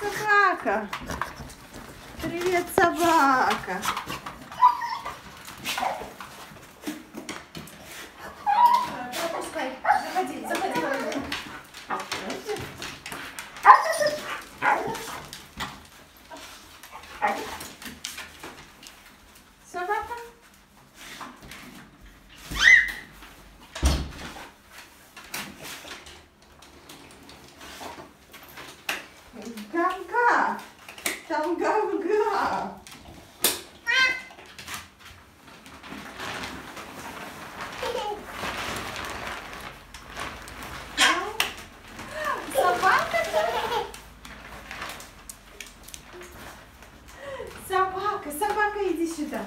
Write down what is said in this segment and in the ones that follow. собака! Привет, собака! Пропускай. Заходи, заходи. Собака? Гам-га! Там гам-га! Собака, собака, иди сюда.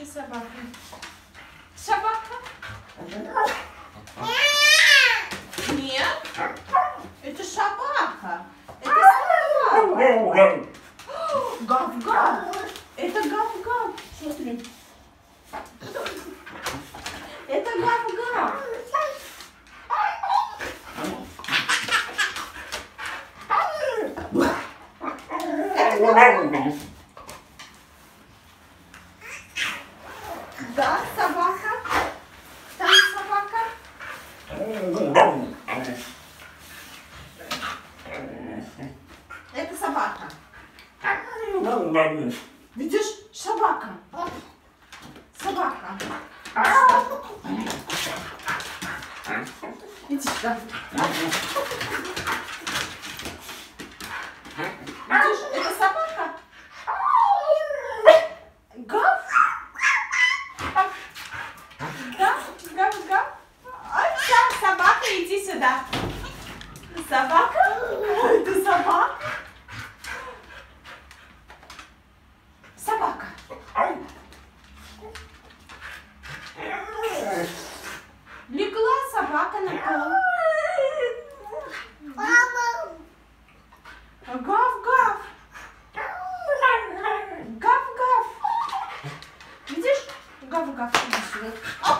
И собака. Собака? Нет? Это собака. Это собака. Гав-гав. Это гав-гав. Смотри. Это гав-гав. Да, собака. Там собака. Это собака. Видишь, собака. Собака. Иди сюда. Видишь, это собака? Гав? Гав, гав, гав. Ой, да, собака, иди сюда. Собака? Это собака? Собака. Легла собака на пол. Гав-гав. Гав-гав. Видишь? Гав-гав.